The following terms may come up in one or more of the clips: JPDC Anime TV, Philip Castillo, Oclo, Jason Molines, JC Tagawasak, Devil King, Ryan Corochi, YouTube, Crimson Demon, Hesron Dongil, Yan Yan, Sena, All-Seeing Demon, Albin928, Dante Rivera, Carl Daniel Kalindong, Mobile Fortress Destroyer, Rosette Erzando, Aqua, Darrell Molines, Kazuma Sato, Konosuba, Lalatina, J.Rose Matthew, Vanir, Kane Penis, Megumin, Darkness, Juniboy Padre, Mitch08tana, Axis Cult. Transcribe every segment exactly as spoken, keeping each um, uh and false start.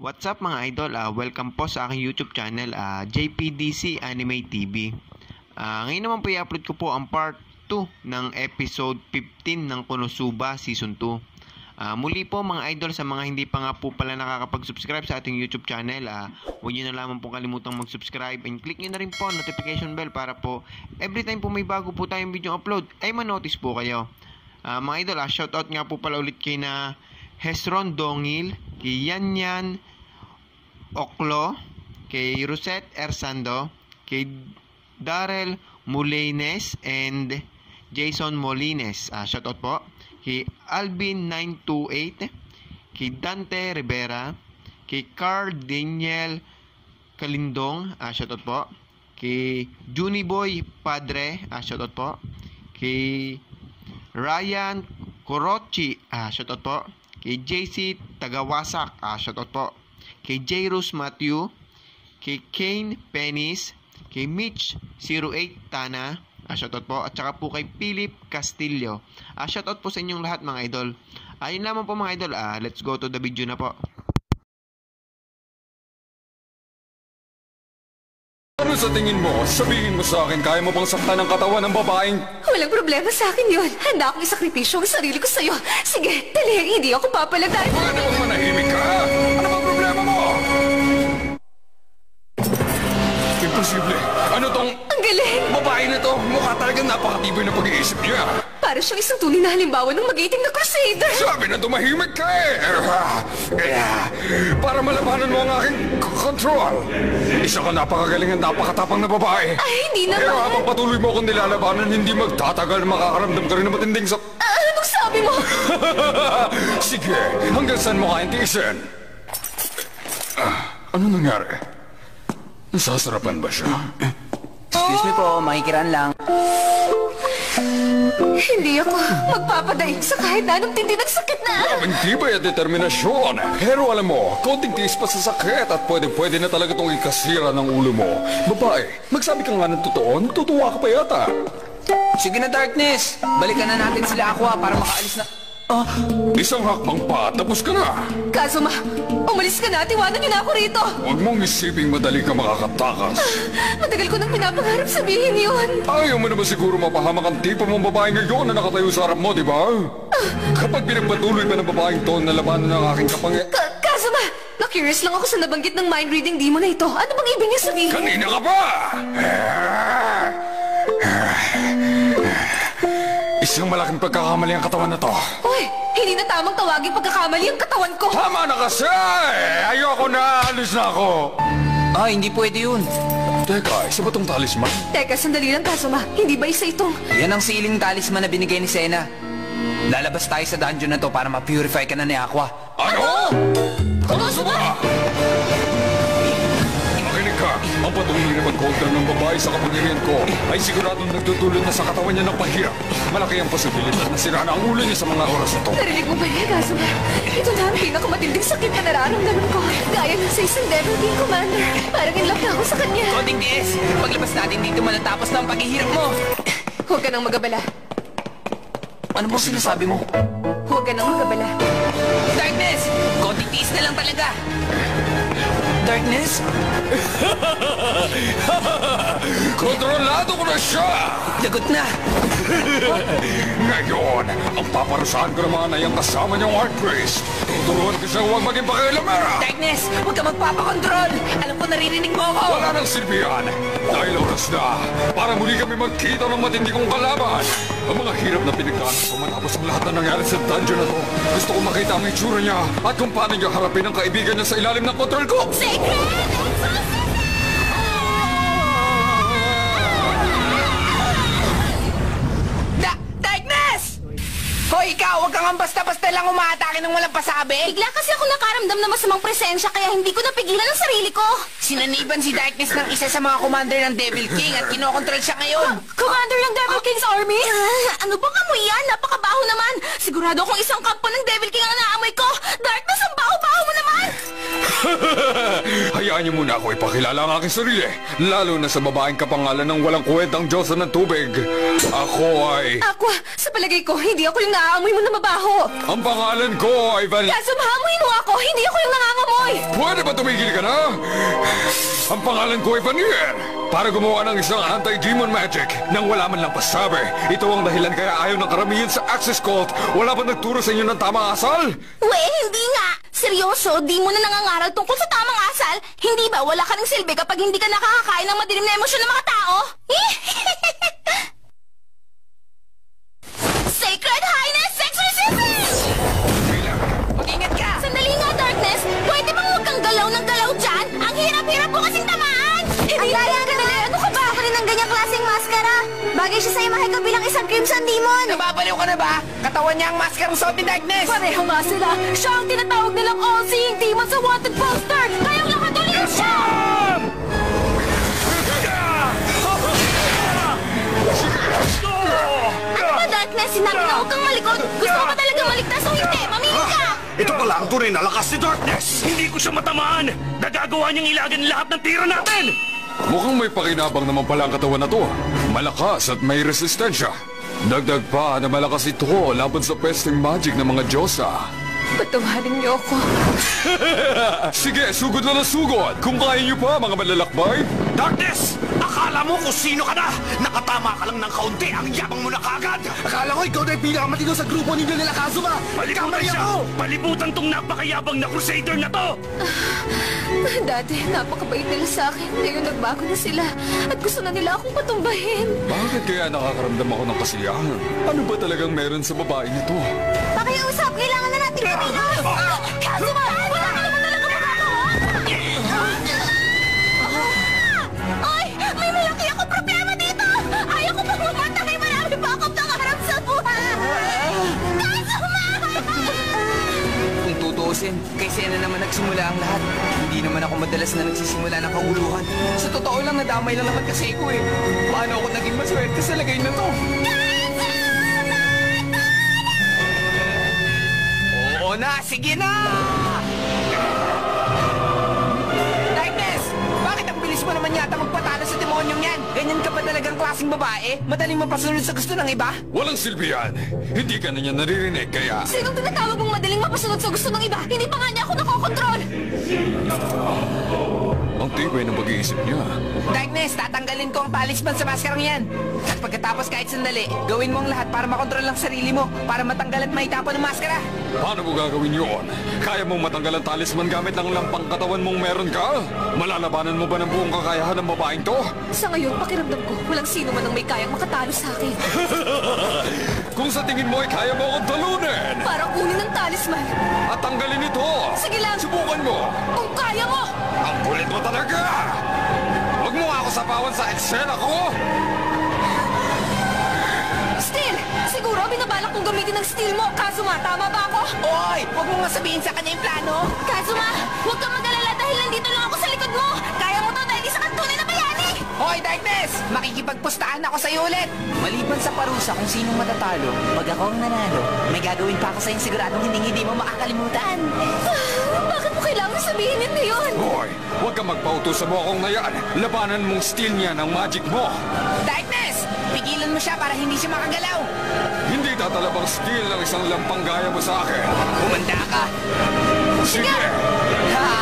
What's up mga idol? Uh, welcome po sa aking YouTube channel, uh, J P D C Anime T V. Uh, ngayon naman po i-upload ko po ang part two ng episode fifteen ng Konosuba Season two. Uh, muli po mga idol, sa mga hindi pa nga po pala nakakapag-subscribe sa ating YouTube channel, uh, huwag nyo na lamang po kalimutang mag-subscribe and click nyo na rin po notification bell para po every time po may bago po tayong video upload ay manotice po kayo. Uh, mga idol, uh, shoutout nga po pala ulit kay na Hesron Dongil, kay Yan Yan, Oclo, kay Rosette Erzando, kay Darrell Molines and Jason Molines. Uh, shoutout po kay Albin nine two eight, kay Dante Rivera, kay Carl Daniel Kalindong. Uh, shoutout po kay Juniboy Padre. Uh, shoutout po kay Ryan Corochi. Uh, shoutout po kay J C Tagawasak, ah, shoutout po kay J.Rose Matthew, kay Kane Penis, kay Mitch zero eight tana, ah, shoutout po, at saka po kay Philip Castillo. Ah, shoutout po sa inyong lahat mga idol. Ayun lamang po mga idol, ah, let's go to the video na po. Ano sa tingin mo? Sabihin mo sa akin, kaya mo bang saktan ang katawan ng babaeng? Walang problema sa akin yun. Handa akong isakripisyo ang sarili ko sa'yo. Sige, talihing hindi ako papalagay. Baka naman manahimik ka! Ano bang problema mo? Imposible! Ano tong... Ang galing! Babae na to! Mukha talagang napakatibay na pag-iisip niya. Para siyang isang tunay na halimbawa ng mag-iiting na crusader. Sabi na tumahimik ka eh! Para malabanan mo ang aking control. Isa ka napakagaling at napakatapang na babae. Ay, hindi naman. Pero habang patuloy mo akong nilalabanan, hindi magtatagal makakaramdam ka rin ng matinding sa... Uh, anong sabi mo? Sige, hanggang saan mo kayang tiisin? Uh, ano nangyari? Nasasarapan ba siya? Excuse me po, makikiraan lang. Hindi ako magpapadaig sa kahit anong tindi ng sakit na. Grabing tibay at determinasyon. Pero alam mo, konting tiis pa sa sakit at pwede-pwede na talaga itong ikasira ng ulo mo. Babae, magsabi ka nga ng totoo, natutuwa ka pa yata. Sige na Darkness, balikan na natin sila Aqua para makaalis na... Oh. Isang hakbang pa, tapos ka na. Kazuma, umalis ka na, tiwanan niyo na ako rito. Huwag mong isiping madali ka makakatakas. Ah, matagal ko nang pinapangarap sabihin yun. Ayaw mo na ba siguro mapahamak ang tipo mong babae ngayon na nakatayo sa harap mo, di ba? Ah. Kapag pinagpatuloy pa ng babaeng to, nalabanan ng aking kapangyay... Ka Kazuma, na-curious lang ako sa nabanggit ng mind-reading demon na ito. Ano bang ibig niya sabihin? Kanina ka ba? Isang malaking pagkakamali ang katawan na to. Uy, hindi na tamang tawagin pagkakamali ang katawan ko. Tama na kasi! Ayoko na, alis na ako. Ah, hindi pwede yun. Teka, isa ba itong talisman? Teka, sandali lang Kazuma. Hindi ba isa itong... Yan ang siling talisman na binigay ni Sena. Lalabas tayo sa dungeon na to para ma-purify ka na ni Aqua. Ano? Konosuba! Ang patuloy na pag-control ng babae sa kapangyarihan ko ay siguradong nagtutulot na sa katawan niya ng pahirap. Malaki ang posibilidad na sira na ang ulo niya sa mga oras na to. Narinig mo ba niya, Kazuma? Ito na ang pinakamatinding sakit na nararamdaman ko. Gaya ng sa isang Devil King Commander. Parang in love na ako sa kanya. Koding D S, paglabas natin dito malatapos na ang paghihirap mo. Huwag ka nang magabala. Ano bang sinasabi mo? Huwag ka nang magabala. Darkness! Koding D S na lang talaga! Darkness? Kontrolado ko na siya! Lagot na! Ngayon, ang paparusahan ko naman ay ang kasama niyang art priest. Tuturuan ko siya huwag maging pakialamera! Darkness, huwag ka magpapakontrol! Alam ko naririnig mo ako! Wala nang silbihan! Dahil oras na, para muli kami magkita ng matindi kong kalaban! Ang mga hirap na pinagdaan ko matapos ang lahat na nangyari sa dungeon na to. Gusto ko makita ang itsura niya at kung paano niya harapin ang kaibigan niya sa ilalim ng kontrol ko! Sacred! Da Darkness! Hoy, ikaw! Huwag kang basta-basta lang umaatake ng walang pasabi! Bigla kasi ako nakaramdam na masamang presensya kaya hindi ko napigilan ang sarili ko! Sinaniban si Darkness ng isa sa mga commander ng Devil King at kinokontrol siya ngayon! Co commander ng Devil oh. King's Army? Uh, ano bang amoy yan? Napakabaho naman! Sigurado kung isang kampo ng Devil King ang naamoy ko! Darkness, ang baho-baho mo naman! Hayaan niyo muna ako ipakilala ang aking sarili. Lalo na sa babaeng kapangalan ng walang kuwedang diyosa ng tubig. Ako ay... Aqua, sa palagay ko, hindi ako yung naaamoy mo na mabaho. Ang pangalan ko ay Van... Kazuma, hamuin mo ako! Hindi ako yung nangangamoy! Pwede ba tumigil ka na? Ang pangalan ko ay Vanir. Para gumawa ng isang anti-demon magic nang wala man lang pasabi. Ito ang dahilan kaya ayaw ng karamihan sa Axis Cult. Wala ba nagturo sa inyo ng tamang asal? Weh, hindi nga! Seryoso, di mo na nangangaral tungkol sa tamang asal? Hindi ba wala ka ng silbi kapag hindi ka nakakakain ng madilim na emosyon ng mga tao? Sacred Highness Exorcism! Mag-ingat ka! Sandali nga, Darkness! Pwede bang huwag kang galaw ng galaw dyan? Ang hirap-hirap po kasing tamaan! Ang daya ka nila! Ano ka ba? Ano rin ang ganyang klaseng maskara? Bagay siya sa'yo mahikap bilang isang Crimson Demon! Nababaliw ka na ba? Katawan niya ang maskarang suot ni Darkness! Pareho nga sila! Siya ang tinatawag nilang All-Seeing Demon sa wanted poster! Kayong lahat ulit siya! Ano ba, Darkness? Sinabi na huwag kang malikod! Gusto ko pa talaga maligtas o hindi? Mamili ka! Ito pala ang tunay na lakas ni Darkness! Hindi ko siya matamaan! Nagagawa niyang ilagan lahat ng tira natin! Mukhang may pakinabang naman pala ang katawan na to. Malakas at may resistensya. Dagdag pa na malakas ito laban sa pesting magic ng mga diyosa. Patawarin niyo ako. Sige, sugod na ng sugod. Kung kaya niyo pa, mga malalakbay. Darkness! Akala mo kung sino ka na? Nakatama ka lang ng kaunti. Ang yabang mo na kaagad. Akala ko ikaw na yung pinakamatino sa grupo ninyo nila Kazuma. Palibutan siya! Palibutan tong napakayabang na crusader na to! Uh, dati, napakabait nila sa akin. Ngayon nagbago na sila. At gusto na nila akong patumbahin. Bakit kaya nakakaramdam ako ng kasiyahan? Ano ba talagang meron sa babae nito? Pakiusap! Kailangan na natin kanina! Kazuma! Wala ka naman talaga magagawa! Ay! May malaki akong problema dito! Ayaw ko pang mamatay! Marami pa akong nakaharap sa buhay! Kazuma! Kung tutuusin, kay Sena naman nagsimula ang lahat. Hindi naman ako madalas na nagsisimula ng kaguluhan. Sa totoo lang, nadamay lang naman kasi ko eh. Paano ako naging maswerte sa lagay na to? O na, sige na! Darkness! Bakit ang bilis mo naman yata magpatalo sa demonyong yan? Ganyan ka pa talagang klaseng babae? Madaling mapasunod sa gusto ng iba? Walang silbi yan! Hindi ka na niya naririnig kaya... Sinong tinatawag mong madaling mapasunod sa gusto ng iba? Hindi pa nga niya ako nakokontrol! Ang tibay ng pag-iisip niya. Darkness, tatanggalin ko ang talisman sa maskarang yan. At pagkatapos kahit sandali, gawin mo ang lahat para makontrol ang sarili mo, para matanggal at maitapon ang maskara. Paano mo gagawin yun? Kaya mong matanggal ang talisman gamit lang lang pang katawan mong meron ka? Malalabanan mo ba ng buong kakayahan ng babaeng to? Sa ngayon, pakiramdam ko, walang sino man ang may kayang makatalo sa akin. Kung sa tingin mo ay kaya mo akong talunin! Para kunin ang talisman. At tanggalin ito! Sige lang! Subukan mo! Kung kaya mo! Ang kulit mo talaga! Huwag mo ako sapawan sa eksena ko! Steel! Siguro binabalak kong gamitin ang steel mo! Kazuma, tama ba ako? Oy! Huwag mo nga sabihin sa kanya yung plano! Kazuma, huwag kang mag-alala dahil nandito lang ako sa likod mo! Kaya mo to dahil isang tunay na bayani! Hoy, Darkness! Makikipagpustahan ako sa'yo ulit! Maliban sa parusa kung sinong matatalo, pag ako ang nanalo, may gagawin pa ako sa'yong siguradong hindi-hindi mo makakalimutan! Bakit mo kailangan sabihin yun na yun? Hoy! Huwag kang magpautusan mo akong ngayon! Labanan mong steel niya ng magic mo! Darkness! Pigilan mo siya para hindi siya makagalaw! Hindi tatalabang steel ng isang lampang gaya mo sa akin! Humanda ka! Sige! Sige. Ha!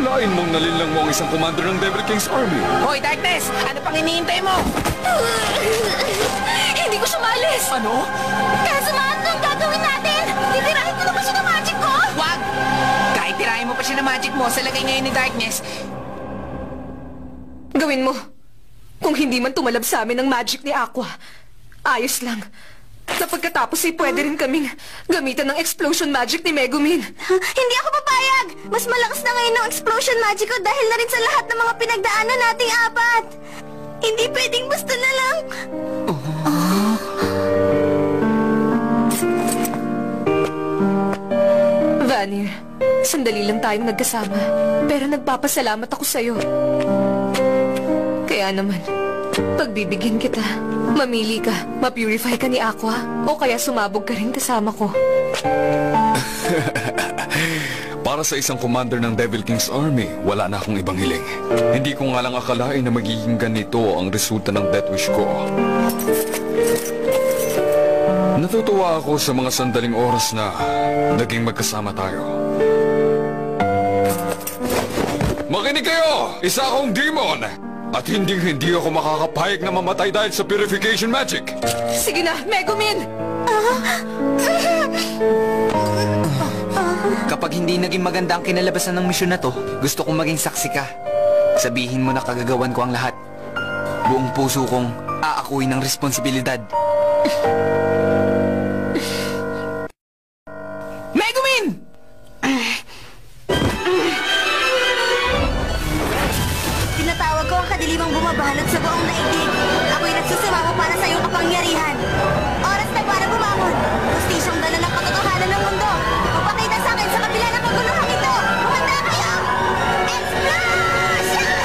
Akalain mong nalinlang mo ang isang commander ng Devil King's Army. Hoy, Darkness! Ano pang hinihintay mo? Hindi ko siya maalis! Ano? Kazuma, ano ang gagawin natin? Titirahin ko na ba siya ng magic ko? Wag! Kahit tirahin mo pa siya ng magic mo sa lagay ngayon ni Darkness. Gawin mo. Kung hindi man tumalab sa amin ang magic ni Aqua, ayos lang. Sa pagkatapos ay pwede rin kaming gamitan ng explosion magic ni Megumin. Hindi ako papayag! Mas malakas na ngayon ang explosion magic ko dahil na rin sa lahat ng mga pinagdaanan nating apat. Hindi pwedeng basta na lang. Oh. Oh. Vanir, sandali lang tayong nagkasama. Pero nagpapasalamat ako sa'yo. Kaya naman, pagbibigyan kita. Mamili ka, mapurify ka ni Aqua, o kaya sumabog ka rin kasama ko. Para sa isang commander ng Devil King's Army, wala na akong ibang hiling. Hindi ko nga lang akalain na magiging ganito ang resulta ng death wish ko. Natutuwa ako sa mga sandaling oras na naging magkasama tayo. Makinig kayo! Isa akong demon! At hindi-hindi ako makakapayag na mamatay dahil sa purification magic! Sige na, Megumin! Kapag hindi naging maganda ang kinalabasan ng misyon na to, gusto kong maging saksi ka. Sabihin mo na kagagawan ko ang lahat. Buong puso kong aakuin ng responsibilidad. Megumin! Tinatawag ko ang kadilimang bumabalot sa buong daigdig. Ako'y nagsusumama para sa iyong kapangyarihan. Oras na para bumangon. Gustisyong dala ng katotohanan ng mundo. Magpakita sa akin sa kabila ng paguluhan ito. Humanda kayo! Explosion!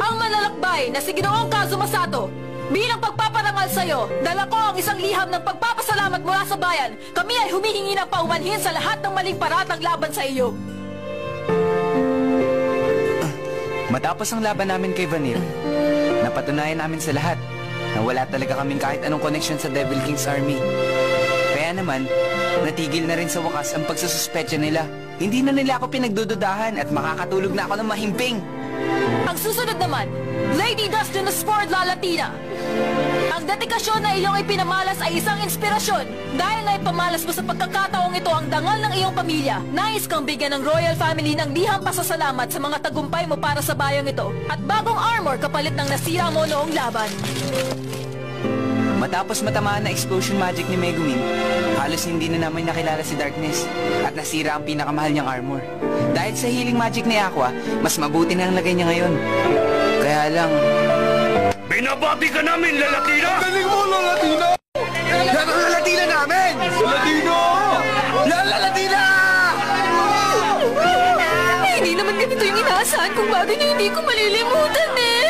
Ang manlalakbay na si Ginoong Kazuma Sato, bilang pagpaparangal sa'yo, dala ko ang isang liham ng pagpapasalamat mula sa bayan. Kami ay humihingi ng paumanhin sa lahat ng maling paratang laban sa iyo. Matapos ang laban namin kay Vanir, napatunayan namin sa lahat na wala talaga kaming kahit anong connection sa Devil King's Army. Kaya naman, natigil na rin sa wakas ang pagsususpetya nila. Hindi na nila ako pinagdududahan at makakatulog na ako ng mahimping. Ang susunod naman, Lady Dustin Sport Lalatina. Ang dedikasyon na iyong ipinamalas ay isang inspirasyon dahil naipamalas mo sa pagkakataong ito ang dangal ng iyong pamilya. Nais kang bigyan ng royal family ng liham pasasalamat sa mga tagumpay mo para sa bayang ito at bagong armor kapalit ng nasira mo noong laban. Matapos matamaan na explosion magic ni Megumin, halos hindi na namin nakilala si Darkness at nasira ang pinakamahal niyang armor. Dahil sa healing magic ni Aqua, mas mabuti na ang lagay niya ngayon. Kaya lang... Binababi ka namin, Lalatina! Ang galing mo, Lalatina! Yan ang Lalatina namin! Lalatina! Lalatina! Hindi naman ganito yung inaasahan kung bagay niyo hindi ko malilimutan eh!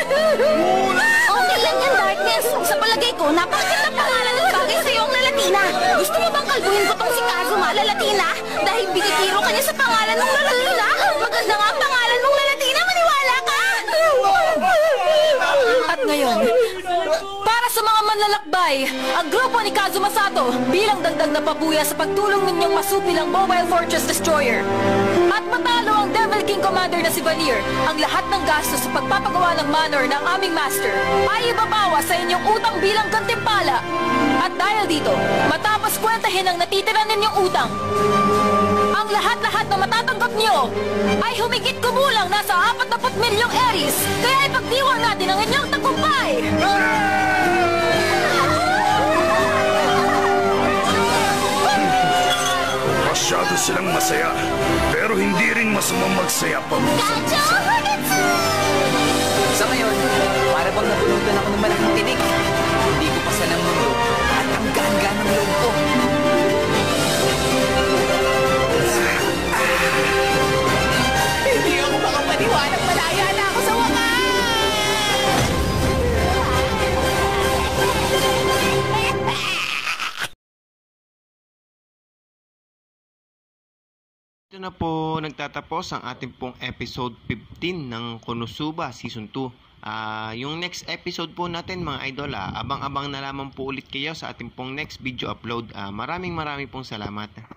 Okay lang yan, Darkness! Sa palagay ko, napakaganda pangalan at bagay sa iyong Lalatina! Gusto mo bang kalbuhin ko tong si Kazuma, Lalatina? Dahil binitiro ka niya sa pangalan ng Lalatina! Maganda nga ang pangalan mong Lalatina! Maniwala ka! At ngayon, para sa mga manlalakbay, ang grupo ni Kazuma Sato bilang dagdag na pabuya sa pagtulong ninyong masupil ang Mobile Fortress Destroyer. At matalo ang Devil King Commander na si Vanir, ang lahat ng gastos sa pagpapagawa ng manor ng aming master ay ibabawa sa inyong utang bilang gantimpala. At dahil dito, matapos kwentahin ang natitira ninyong utang, ang lahat-lahat na matatanggap niyo ay humigit kumulang nasa apat na milyong Aries. Kaya ipagdiwang natin ang inyong tagumpay! Masyado silang masaya, pero hindi rin masamang magsaya pa. Sa ngayon, para bang napulutan ako ng malaking tinig. Hindi ko pa sanang mundo at ang ganga ng loob ko. Hindi ako makapaniwala, malaya na ako sa wakas! Ito na po nagtatapos ang ating pong episode fifteen ng Konosuba Season two. Uh, yung next episode po natin mga idol, ah, abang-abang na lamang po ulit kayo sa ating pong next video upload. Uh, maraming maraming pong salamat.